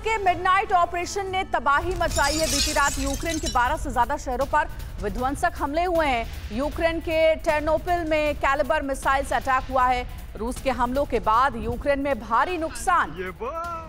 रूस के midnight operation ने तबाही मचाई है। बीती रात यूक्रेन के 12 से ज्यादा शहरों पर विध्वंसक हमले हुए हैं। यूक्रेन के टेर्नोपिल में कैलिबर मिसाइल से अटैक हुआ है। रूस के हमलों के बाद यूक्रेन में भारी नुकसान।